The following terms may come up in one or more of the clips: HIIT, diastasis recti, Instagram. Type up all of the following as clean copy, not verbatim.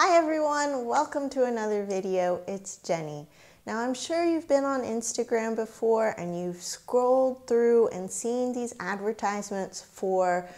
Hi everyone, welcome to another video. It's Jenny. Now I'm sure you've been on Instagram before and you've scrolled through and seen these advertisements for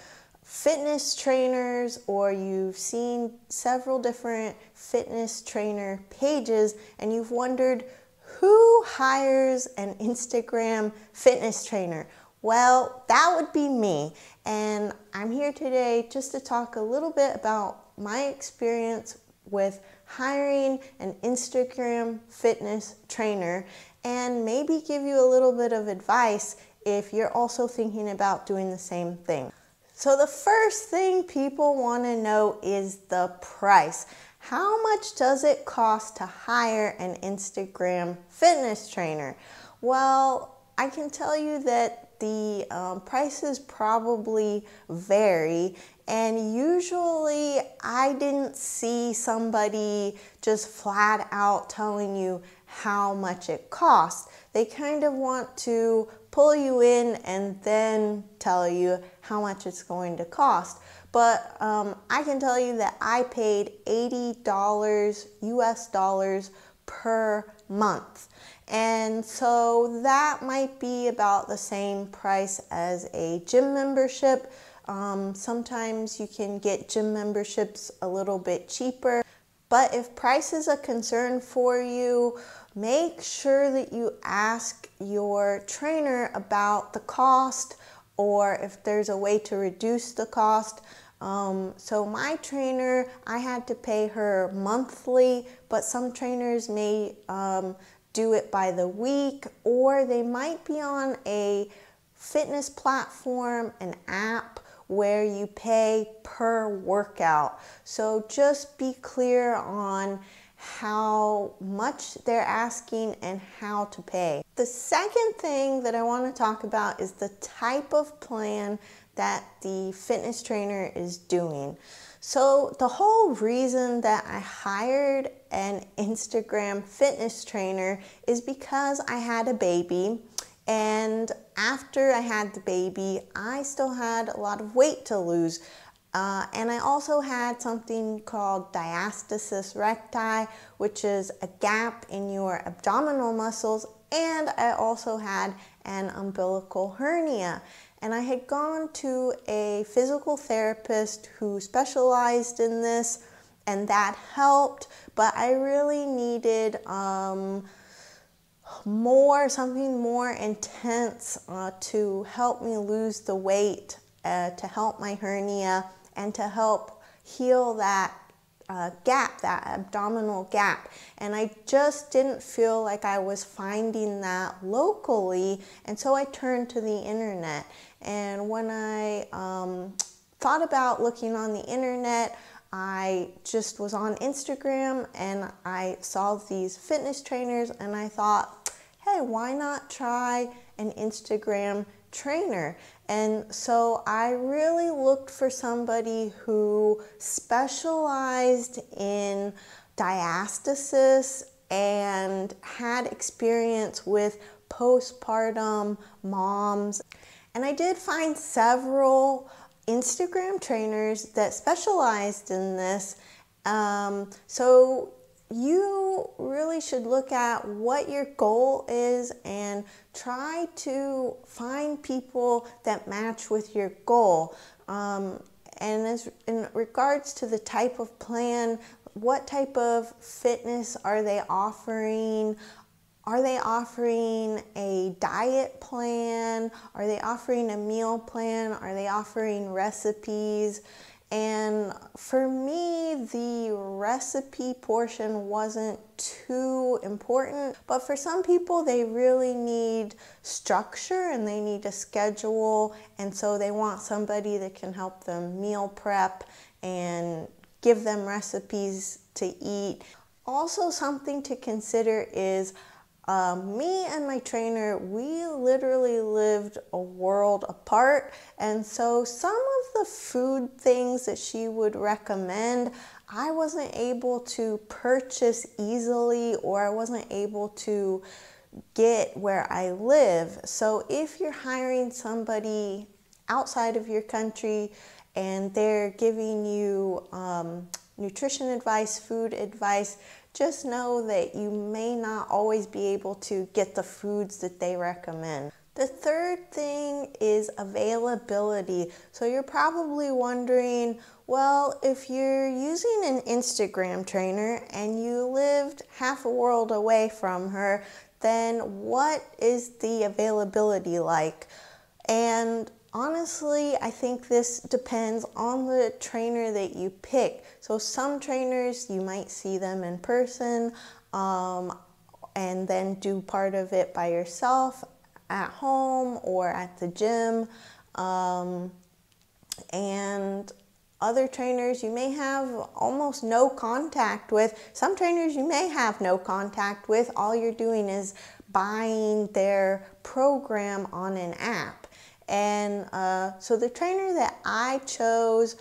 fitness trainers, or you've seen several different fitness trainer pages and you've wondered, who hires an Instagram fitness trainer? Well, that would be me, and I'm here today just to talk a little bit about my experience with hiring an Instagram fitness trainer and maybe give you a little bit of advice if you're also thinking about doing the same thing. So the first thing people want to know is the price. How much does it cost to hire an Instagram fitness trainer? Well, I can tell you that the prices probably vary, and usually I didn't see somebody just flat out telling you how much it costs. They kind of want to pull you in and then tell you how much it's going to cost. But I can tell you that I paid $80 US per month. And so that might be about the same price as a gym membership. Sometimes you can get gym memberships a little bit cheaper. But if price is a concern for you, make sure that you ask your trainer about the cost, or if there's a way to reduce the cost. So my trainer, I had to pay her monthly, but some trainers may do it by the week, or they might be on a fitness platform, an app where you pay per workout. So just be clear on how much they're asking and how to pay. The second thing that I want to talk about is the type of plan that the fitness trainer is doing. So the whole reason that I hired an Instagram fitness trainer is because I had a baby, and after I had the baby, I still had a lot of weight to lose. And I also had something called diastasis recti, which is a gap in your abdominal muscles, and I also had an umbilical hernia. And I had gone to a physical therapist who specialized in this, and that helped, but I really needed something more intense to help me lose the weight, to help my hernia, and to help heal that gap, that abdominal gap. And I just didn't feel like I was finding that locally, and so I turned to the internet. And when I thought about looking on the internet, I just was on Instagram and I saw these fitness trainers, and I thought, hey, why not try an Instagram trainer? And so I really looked for somebody who specialized in diastasis and had experience with postpartum moms. And I did find several Instagram trainers that specialized in this. So you really should look at what your goal is and try to find people that match with your goal. And as in regards to the type of plan, what type of fitness are they offering? Are they offering a diet plan? Are they offering a meal plan? Are they offering recipes? And for me, the recipe portion wasn't too important, but for some people, they really need structure and they need a schedule, and so they want somebody that can help them meal prep and give them recipes to eat. Also, something to consider is me and my trainer, we literally lived a world apart, and so some of the food things that she would recommend, I wasn't able to purchase easily, or I wasn't able to get where I live. So if you're hiring somebody outside of your country and they're giving you nutrition advice, food advice, just know that you may not always be able to get the foods that they recommend. The third thing is availability. So you're probably wondering, well, if you're using an Instagram trainer and you lived half a world away from her, then what is the availability like? And honestly, I think this depends on the trainer that you pick. So some trainers, you might see them in person and then do part of it by yourself at home or at the gym. And other trainers you may have almost no contact with. Some trainers you may have no contact with. All you're doing is buying their program on an app. And so the trainer that I chose,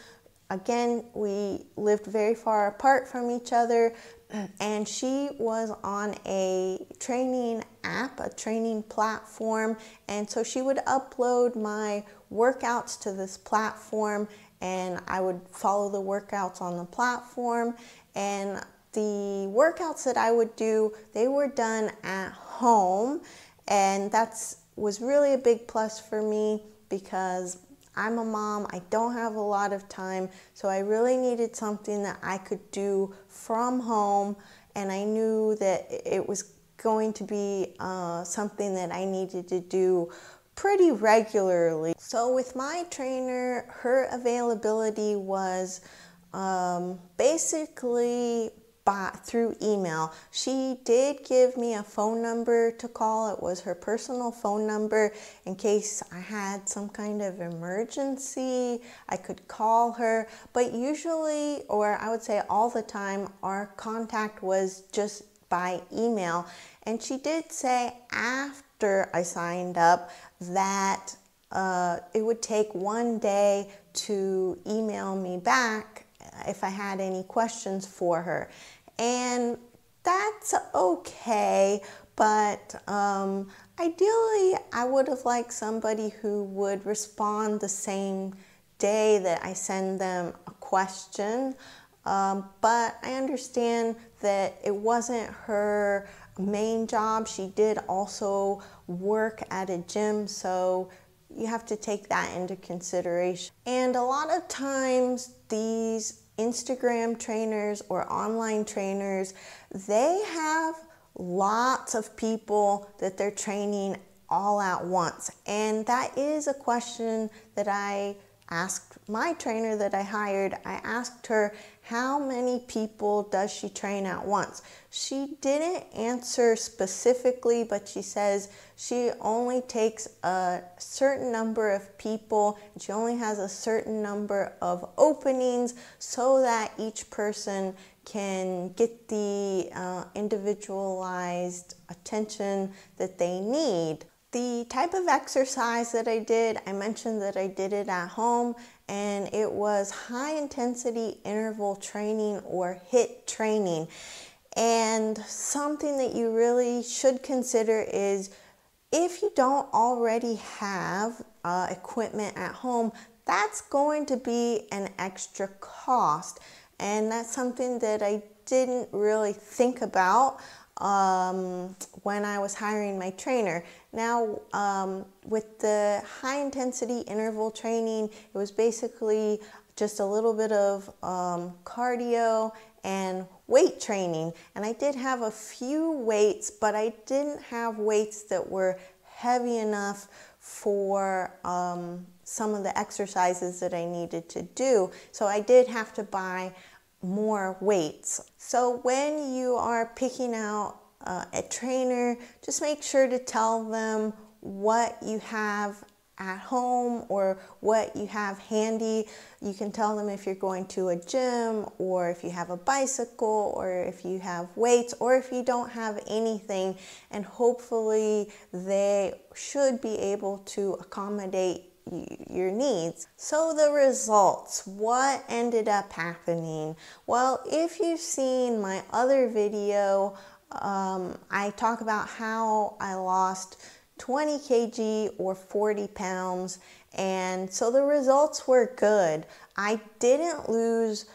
again, we lived very far apart from each other, and she was on a training app, a training platform. And so she would upload my workouts to this platform, and I would follow the workouts on the platform. And the workouts that I would do, they were done at home, and that's was really a big plus for me because I'm a mom, I don't have a lot of time, so I really needed something that I could do from home, and I knew that it was going to be something that I needed to do pretty regularly. So with my trainer, her availability was basically through email. She did give me a phone number to call. It was her personal phone number in case I had some kind of emergency. I could call her, but usually, or I would say all the time, our contact was just by email. And she did say after I signed up that it would take one day to email me back if I had any questions for her. And that's okay, but ideally I would have liked somebody who would respond the same day that I send them a question, but I understand that it wasn't her main job. She did also work at a gym, so you have to take that into consideration. And a lot of times these Instagram trainers or online trainers, they have lots of people that they're training all at once. And that is a question that I asked my trainer that I hired. I asked her, how many people does she train at once? She didn't answer specifically, but she says she only takes a certain number of people, and she only has a certain number of openings so that each person can get the individualized attention that they need. The type of exercise that I did, I mentioned that I did it at home, and it was high intensity interval training or HIIT training. And something that you really should consider is if you don't already have equipment at home, that's going to be an extra cost. And that's something that I didn't really think about when I was hiring my trainer. Now, with the high intensity interval training, it was basically just a little bit of cardio and weight training. And I did have a few weights, but I didn't have weights that were heavy enough for some of the exercises that I needed to do. So I did have to buy more weights. So when you are picking out a trainer, just make sure to tell them what you have at home or what you have handy. You can tell them if you're going to a gym or if you have a bicycle or if you have weights or if you don't have anything, and hopefully they should be able to accommodate your needs. So the results, what ended up happening? Well, if you've seen my other video, I talk about how I lost 20 kg or 40 pounds. And so the results were good. I didn't lose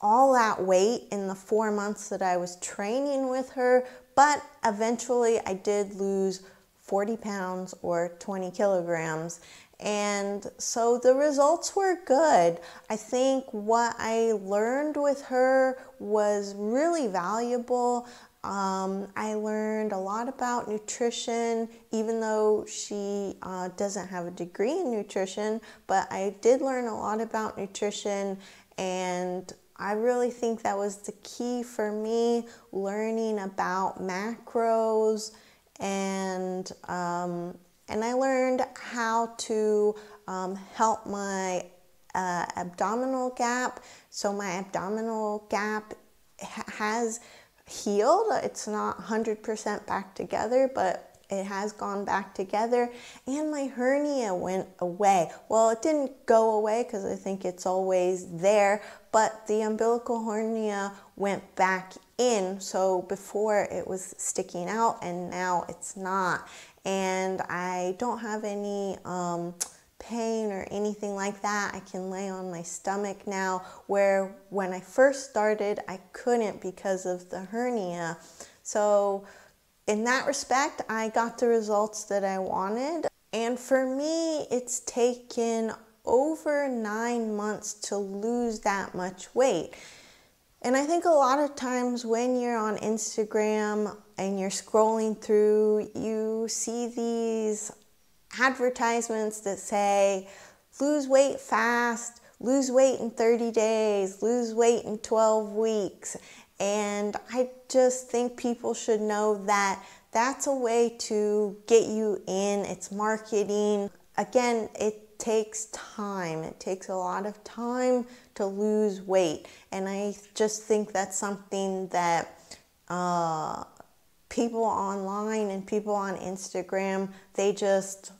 all that weight in the 4 months that I was training with her, but eventually I did lose 40 pounds or 20 kilograms. And so the results were good. I think what I learned with her was really valuable. I learned a lot about nutrition, even though she doesn't have a degree in nutrition, but I did learn a lot about nutrition, and I really think that was the key for me, learning about macros, and I learned how to help my abdominal gap. So my abdominal gap has healed. It's not 100% back together, but it has gone back together, and my hernia went away. Well, it didn't go away because I think it's always there, but the umbilical hernia went back in. So before it was sticking out and now it's not. And I don't have any pain or anything like that. I can lay on my stomach now, where when I first started, I couldn't because of the hernia. So in that respect, I got the results that I wanted. And for me, it's taken over 9 months to lose that much weight. And I think a lot of times when you're on Instagram and you're scrolling through, you see these advertisements that say, lose weight fast, lose weight in 30 days, lose weight in 12 weeks. And I just think people should know that that's a way to get you in. It's marketing. Again, it takes time. It takes a lot of time to lose weight. And I just think that's something that people online and people on Instagram, they just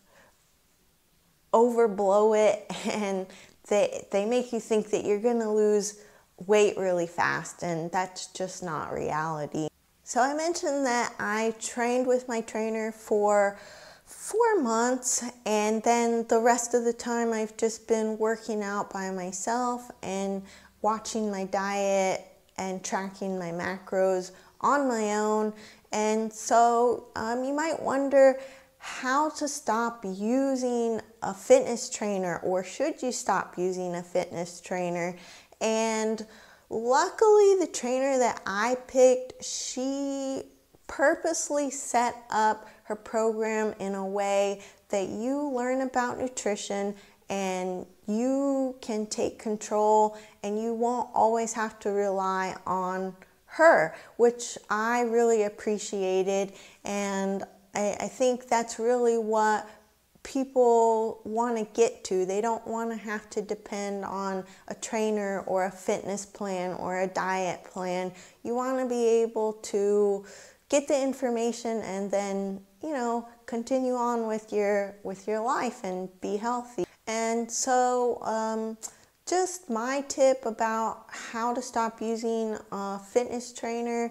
overblow it, and they make you think that you're gonna lose weight really fast, and that's just not reality. So I mentioned that I trained with my trainer for 4 months, and then the rest of the time I've just been working out by myself and watching my diet and tracking my macros on my own. And so you might wonder how to stop using a fitness trainer, or should you stop using a fitness trainer? And luckily the trainer that I picked, she purposely set up her program in a way that you learn about nutrition and you can take control, and you won't always have to rely on her, which I really appreciated. And I think that's really what people want to get to. They don't want to have to depend on a trainer or a fitness plan or a diet plan. You want to be able to get the information and then, you know, continue on with your life and be healthy. And so just my tip about how to stop using a fitness trainer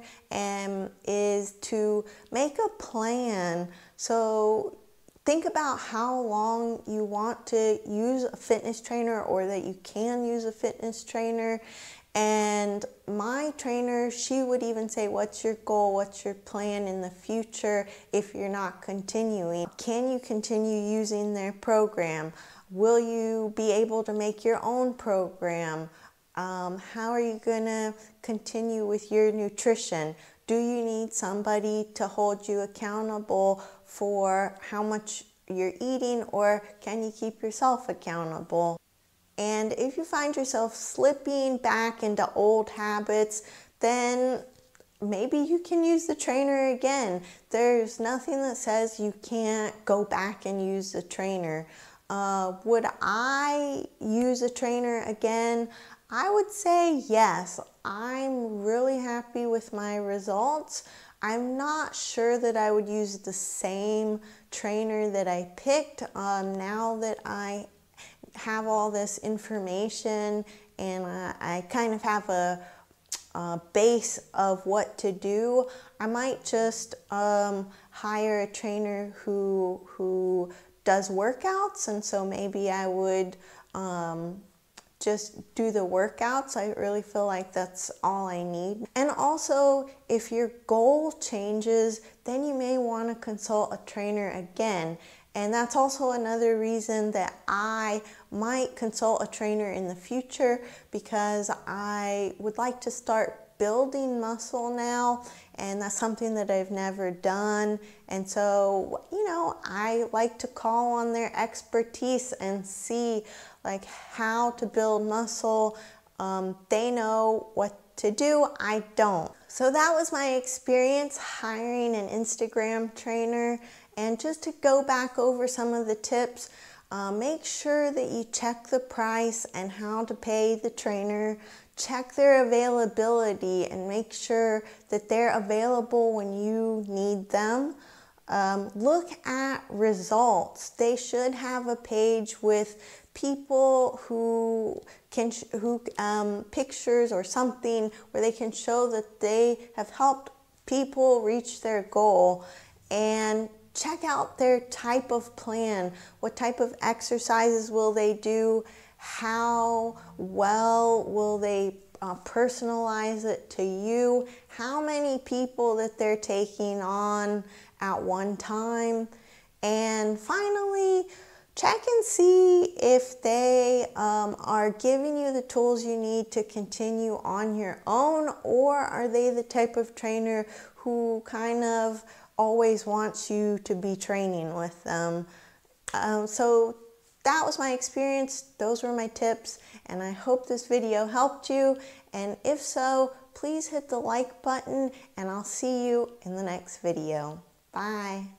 is to make a plan. So think about how long you want to use a fitness trainer, or that you can use a fitness trainer. And my trainer, she would even say, what's your goal? What's your plan in the future if you're not continuing? Can you continue using their program? Will you be able to make your own program? How are you going to continue with your nutrition? Do you need somebody to hold you accountable for how much you're eating, or can you keep yourself accountable? And if you find yourself slipping back into old habits, then maybe you can use the trainer again. There's nothing that says you can't go back and use the trainer. Would I use a trainer again? I would say yes. I'm really happy with my results. I'm not sure that I would use the same trainer that I picked. Now that I have all this information and I kind of have a base of what to do, I might just hire a trainer who does workouts. And so maybe I would just do the workouts. I really feel like that's all I need. And also, if your goal changes, then you may want to consult a trainer again. And that's also another reason that I might consult a trainer in the future, because I would like to start building muscle now, and that's something that I've never done. And so, you know, I like to call on their expertise and see like how to build muscle. They know what to do, I don't. So that was my experience hiring an Instagram trainer. And just to go back over some of the tips, make sure that you check the price and how to pay the trainer. Check their availability and make sure that they're available when you need them. Look at results. They should have a page with people who can pictures or something where they can show that they have helped people reach their goal. And check out their type of plan. What type of exercises will they do? How well will they personalize it to you? How many people that they're taking on at one time? And finally, check and see if they are giving you the tools you need to continue on your own, or are they the type of trainer who kind of always wants you to be training with them. So that was my experience. Those were my tips, and I hope this video helped you. And if so, please hit the like button, and I'll see you in the next video. Bye.